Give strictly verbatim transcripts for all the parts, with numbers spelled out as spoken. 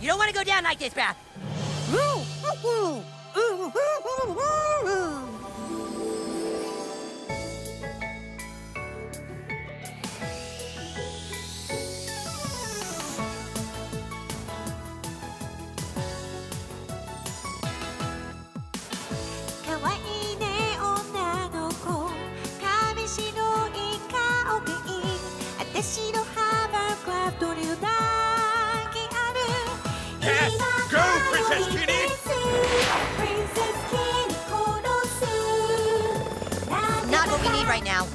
You don't want to go down like this, Beth. Yes, go, Princess Kenny! Princess Kenny, not what we need right now.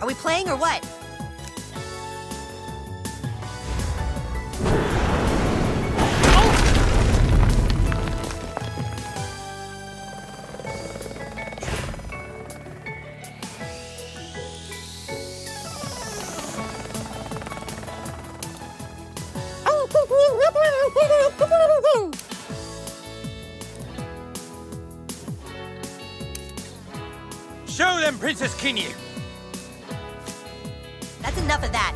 Are we playing or what? Show them, Princess Kenny. That's enough of that.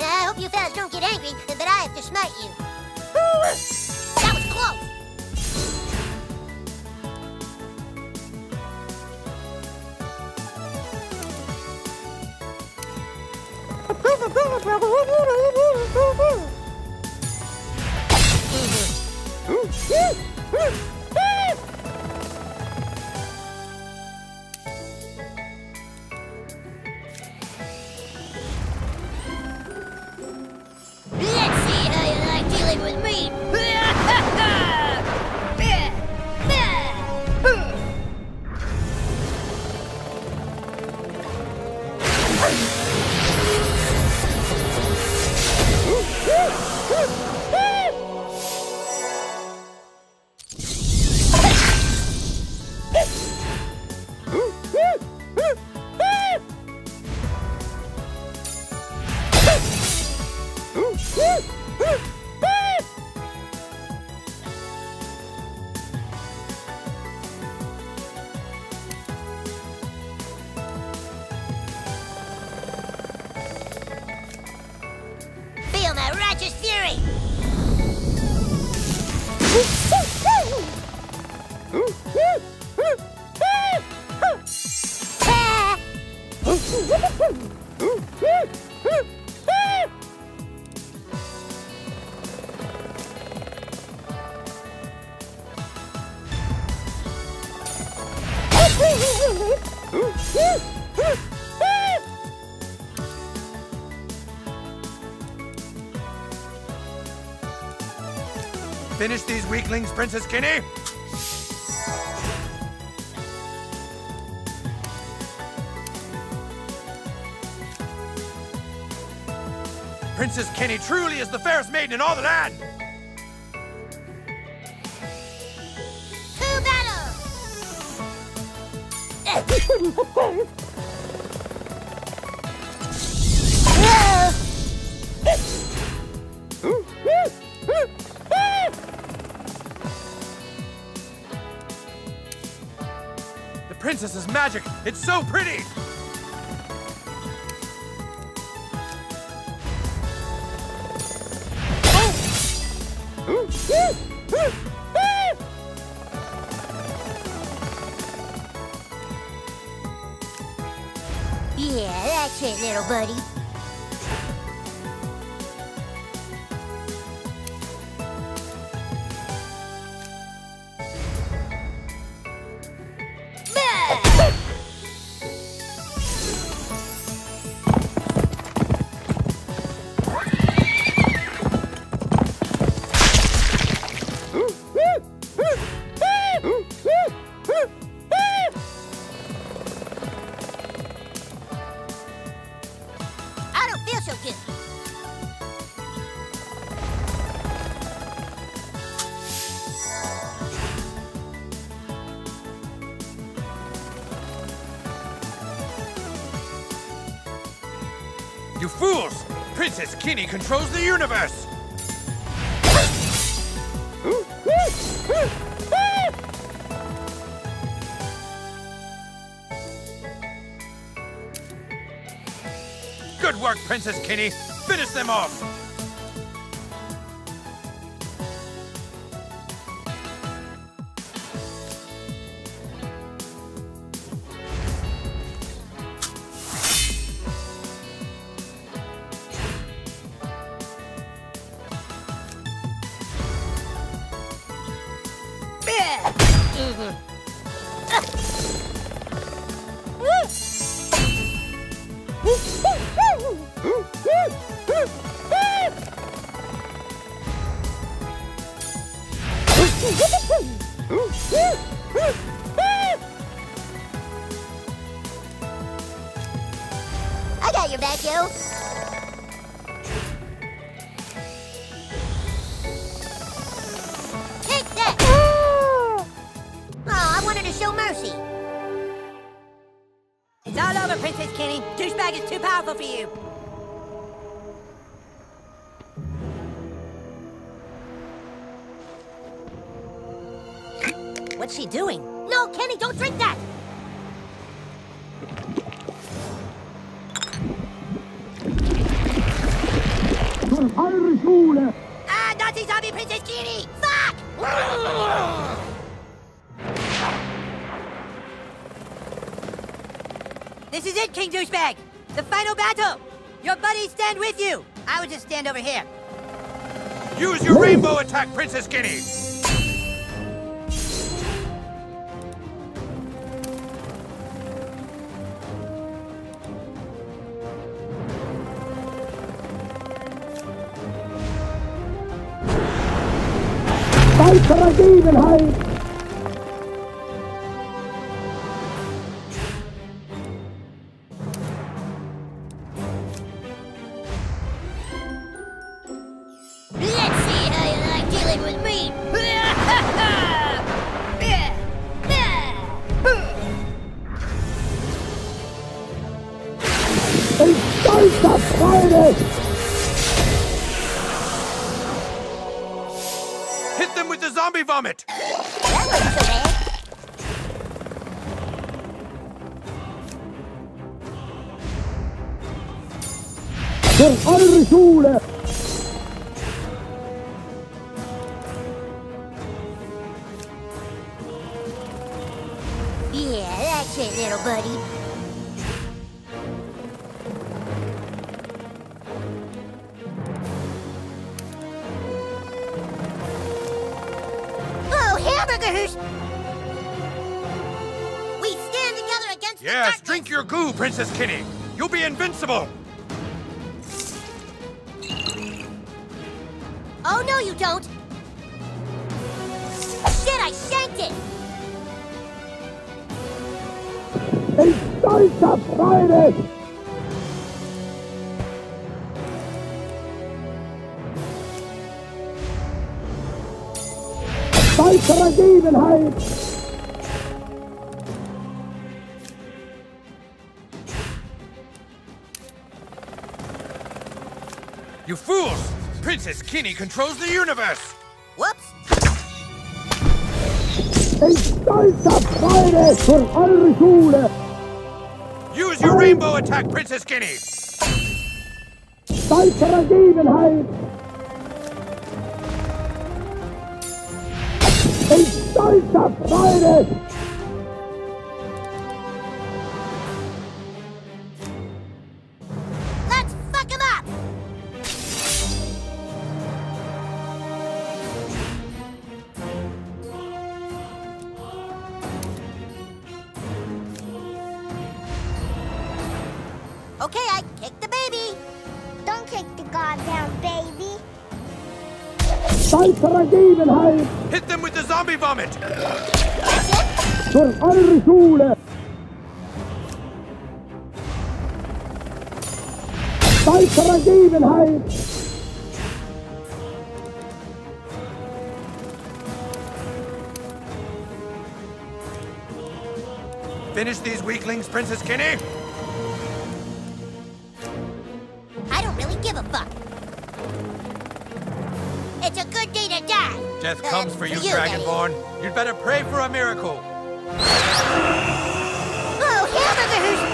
I hope you fellas don't get angry, but I have to smite you. That was close. With me. My righteous fury! Finish these weaklings, Princess Kenny! Princess Kenny truly is the fairest maiden in all the land! To battle! Princess is magic! It's so pretty! Yeah, that's it, little buddy. You fools! Princess Kenny controls the universe! Good work, Princess Kenny. Finish them off. I got your back, yo. Take that! Oh, I wanted to show mercy. It's all over, Princess Kenny. Douchebag is too powerful for you. What's she doing? No, Kenny, don't drink that! You're Irish ruler! Ah, naughty zombie Princess Kenny! Fuck! This is it, King Douchebag! The final battle! Your buddies stand with you! I would just stand over here. Use your rainbow attack, Princess Kenny! Hit them with the zombie vomit! That wasn't so bad. Your Irish ruler! Yeah, that's it, little buddy. We stand together against the darkness. Yes, drink your goo, Princess Kenny. You'll be invincible. Oh, no, you don't. Shit, I shanked it. It's nice to fight it. Gelegenheit! You fools! Princess Kenny controls the universe! Whoops! Ein stolzer Pfeil von eurer Schule! Use your rainbow attack, Princess Kenny! Stolzer Gelegenheit! Ein stolzer Freude! Let's fuck him up! Okay, I kicked the baby! Don't kick the goddamn baby! Hit them with the zombie vomit! That's it? Finish these weaklings, Princess Kenny! I don't really give a fuck. It's a good day to die! Death comes uh, for you, you Dragonborn. Daddy. You'd better pray for a miracle. Oh, hamburgers!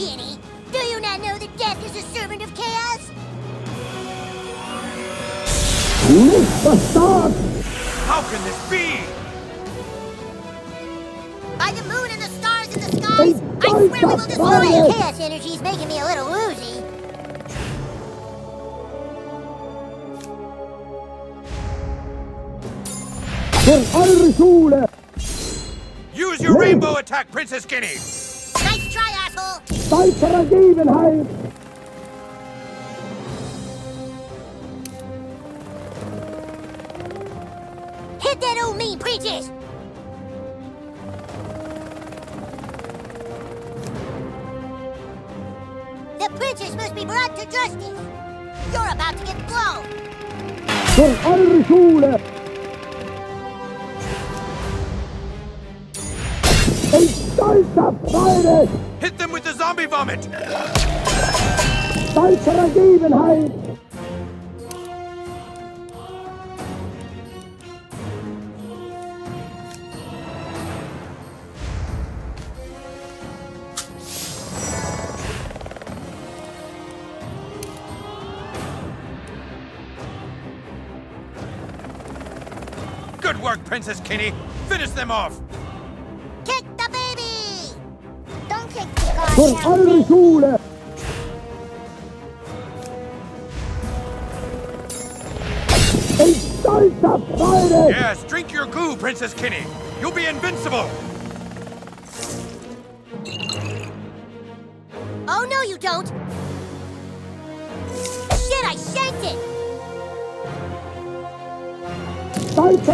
Kenny. Do you not know that death is a servant of chaos? How can this be? By the moon and the stars in the skies, I swear we will destroy it! Chaos energy is making me a little woozy. Use your rainbow attack, Princess Kenny! Nice try, asshole! Hit that old mean preaches! The preachers must be brought to justice! You're about to get blown! Hit them with the zombie vomit! Good work, Princess Kenny! Finish them off! Por al Yes, drink your goo, Princess Kenny. You'll be invincible. Oh no, you don't. Shit, I shanked it.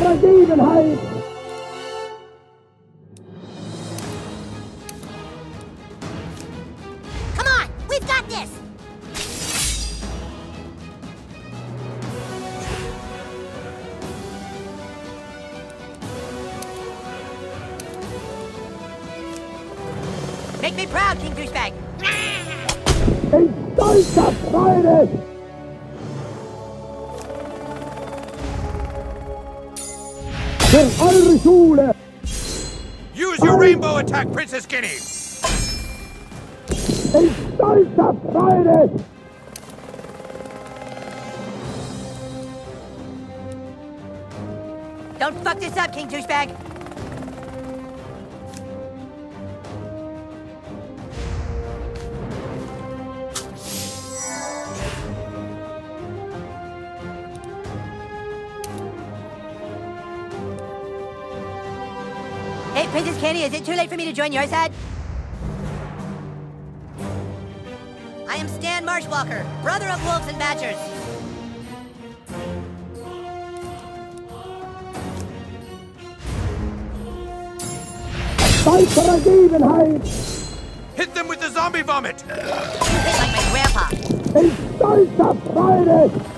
Make me proud, King Douchebag! Use your rainbow attack, Princess Kenny! Don't fuck this up, King Douchebag! Hey, Princess Kenny, is it too late for me to join your side? I am Stan Marshwalker, brother of wolves and badgers. Hit them with the zombie vomit! You hit like my grandpa. It's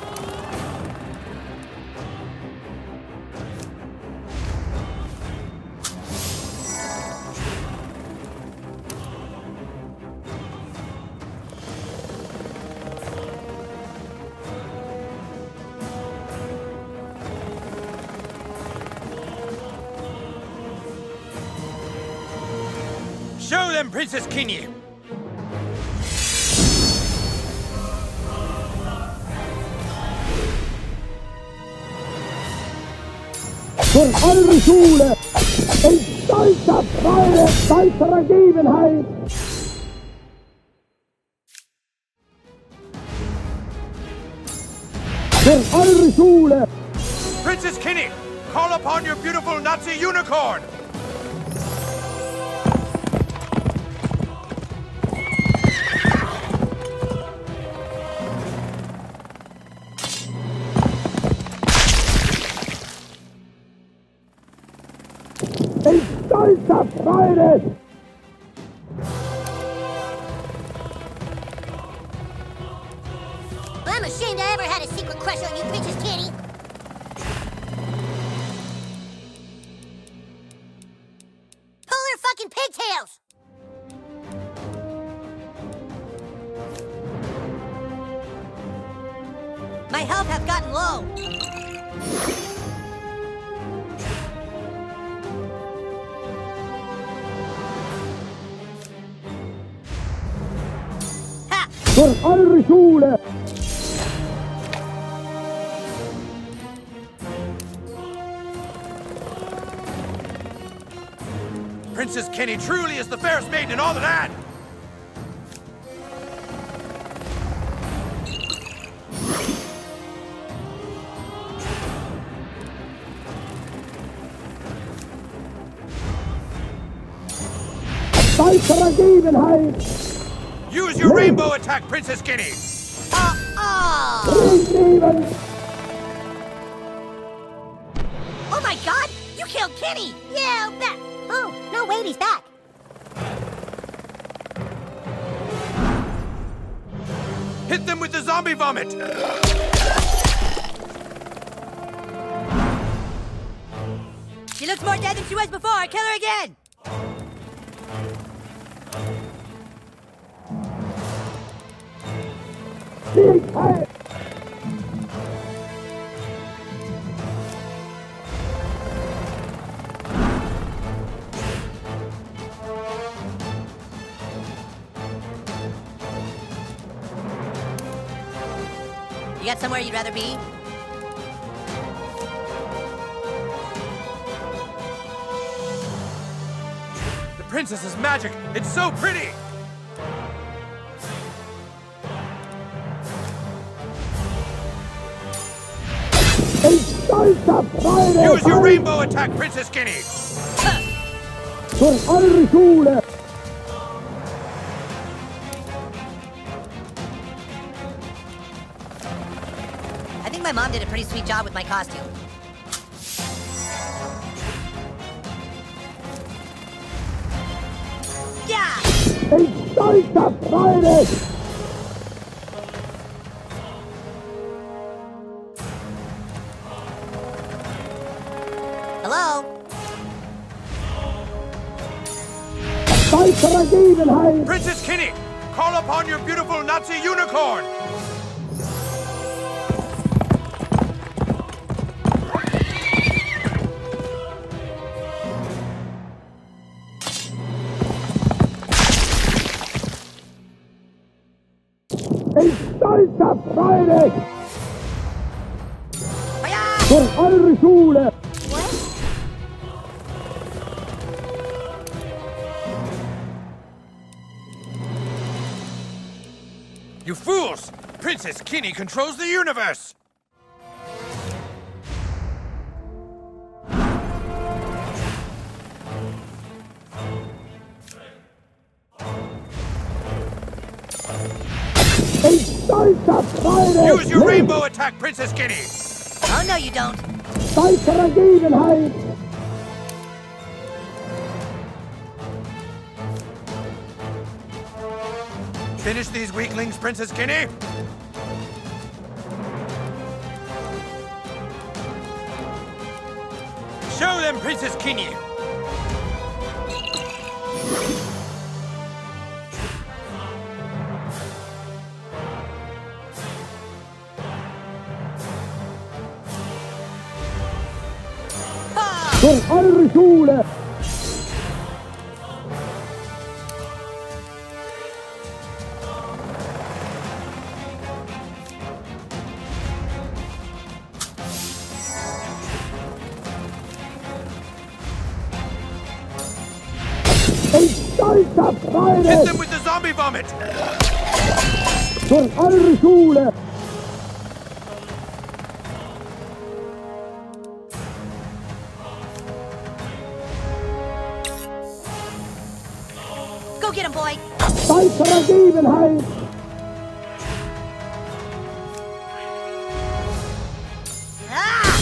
Show them, Princess Kenny! Princess Kenny, call upon your beautiful Nazi unicorn! I'm ashamed I ever had a secret crush on you, Princess Kenny. Pull her fucking pigtails! My health has gotten low. قرآن الرسول. Princess Kenny truly is the fairest maiden in all the land! Use your rainbow attack, Princess Kenny! Oh my god! You killed Kenny! Yeah, that... Oh, no, wait, he's back! Hit them with the zombie vomit! She looks more dead than she was before! Kill her again! You got somewhere you'd rather be? The princess is magic! It's so pretty! Use your rainbow attack, Princess Kenny! I think my mom did a pretty sweet job with my costume. Yeah! Hello? Princess Kenny, call upon your beautiful Nazi unicorn! What? You fools! Princess Kenny controls the universe! Use your rainbow attack, Princess Kenny! Oh, no you don't! Finish these weaklings, Princess Kenny! Show them, Princess Kenny! Ah! Hit them with the zombie vomit! Go get him, boy! Ah!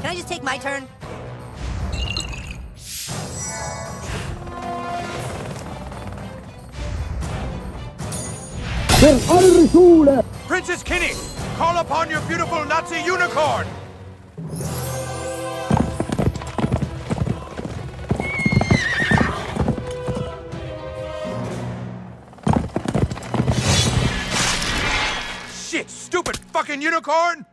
Can I just take my turn? Princess Kenny, call upon your beautiful Nazi unicorn! fucking unicorn?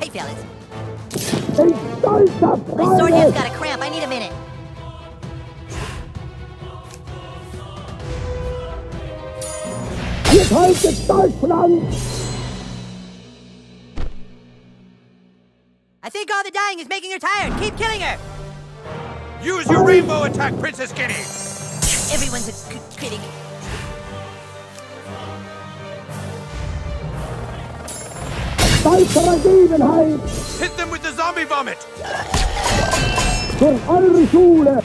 Hey, fellas. My sword hand's got a cramp. I need a minute. Jetzt haltet Deutschland! I think all the dying is making her tired. Keep killing her! Use your rainbow attack, Princess Kenny! Everyone's a good critic. Hit them with the zombie vomit! For eure Schule!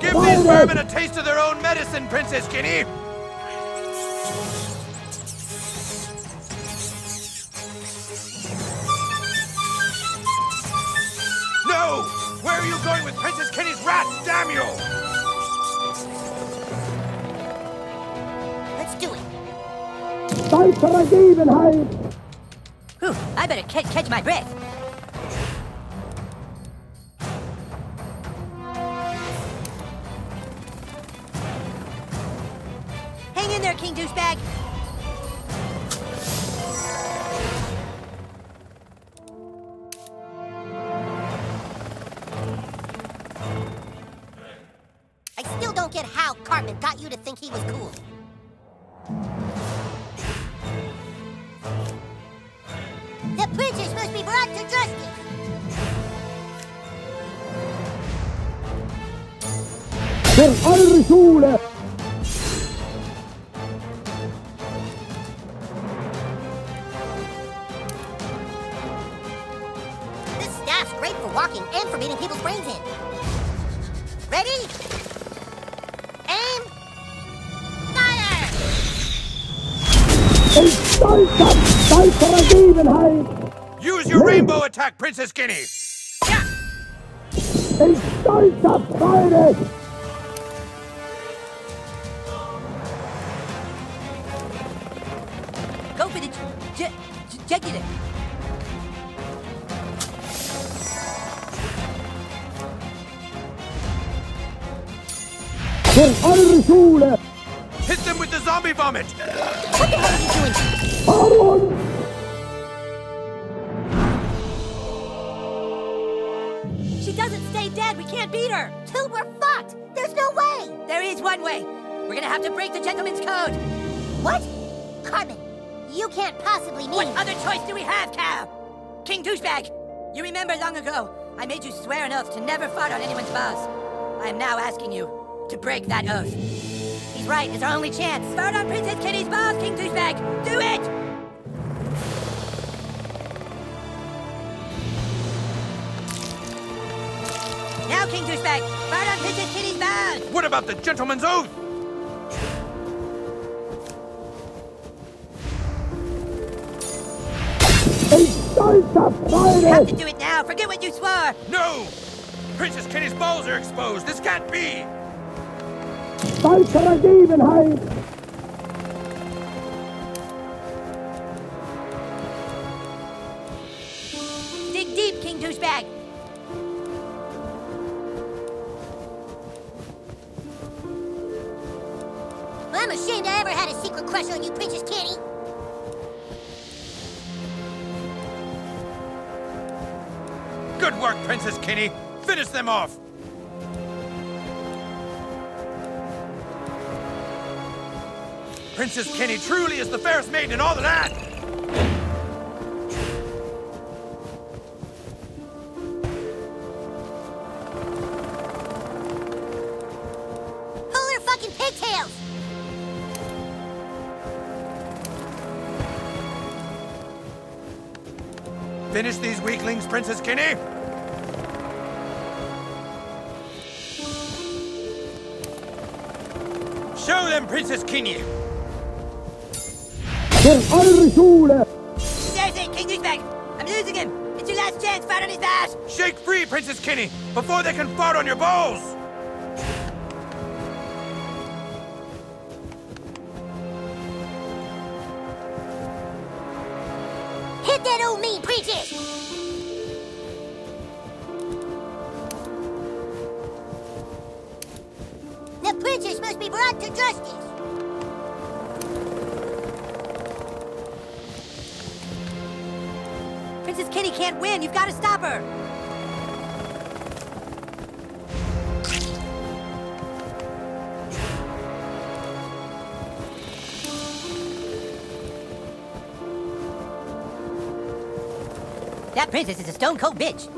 Give these vermin a taste of their own medicine, Princess Kenny! No! Where are you going with Princess Kenny's rats, damn you! Let's do it! Whew, I better catch, catch my breath! Hang in there, King Douchebag! I still don't get how Cartman got you to think he was cool. The princess must be brought to justice! Per eure Schule! Great for walking and for beating people's brains in. Ready? Aim. Fire! Use your rainbow attack, Princess Kenny! Yeah. Go for the j j j Hit them with the zombie vomit! What the hell are you doing? Aaron! She doesn't stay dead, we can't beat her! Two, we're fucked! There's no way! There is one way! We're gonna have to break the gentleman's code! What? Cartman, you can't possibly mean... What other choice do we have, Cal? King Douchebag, you remember long ago, I made you swear an oath to never fart on anyone's vows. I am now asking you to break that oath. He's right, it's our only chance. Fart on Princess Kenny's balls, King Douchebag! Do it! Now, King Douchebag, fart on Princess Kenny's balls! What about the gentleman's oath? You have to do it now! Forget what you swore! No! Princess Kenny's balls are exposed! This can't be! Weitere Gebenheit! Dig deep, King Douchebag! Well, I'm ashamed I ever had a secret crush on you, Princess Kenny! Good work, Princess Kenny! Finish them off! Princess Kenny truly is the fairest maiden in all the land! Pull her fucking pigtails! Finish these weaklings, Princess Kenny! Show them, Princess Kenny! Per alle Schule! Seriously, King Douchebag! I'm losing him! It's your last chance, fart on his ass! Shake free, Princess Kenny, before they can fart on your balls! Hit that old mean preacher! Witches must be brought to justice. Princess Kenny can't win. You've got to stop her. That princess is a stone cold bitch.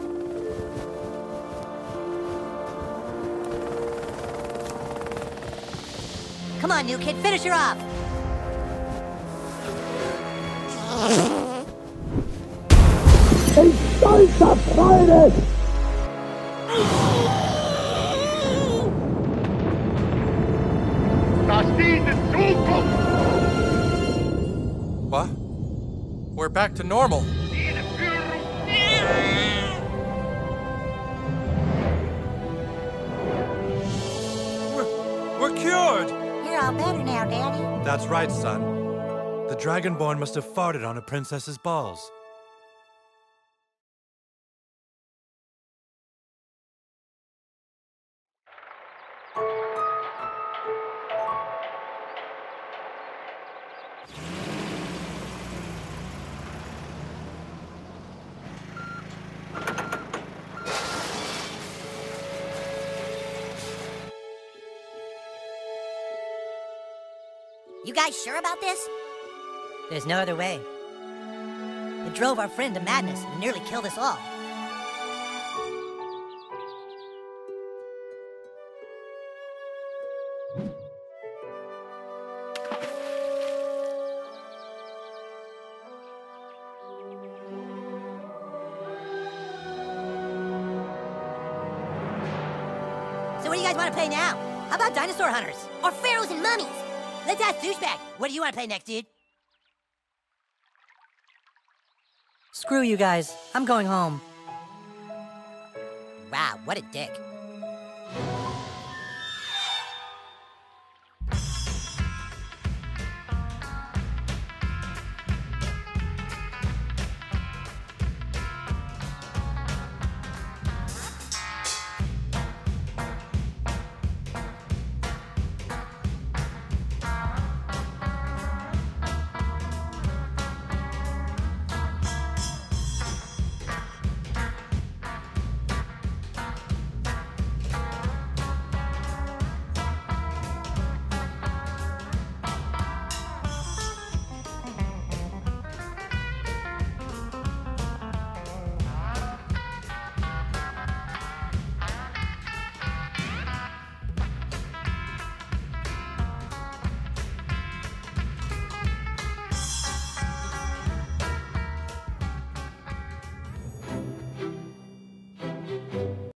Come on, new kid, finish her off! Ein stolzer Freude! Das Lied ist Zukunft! What? We're back to normal. We're, we're cured! You're all better now, Daddy. That's right, son. The Dragonborn must have farted on a princess's balls. You guys sure about this? There's no other way. It drove our friend to madness and nearly killed us all. So what do you guys want to play now? How about dinosaur hunters? Or pharaohs and mummies? Let's ask Douchebag. What do you want to play next, dude? Screw you guys. I'm going home. Wow, what a dick.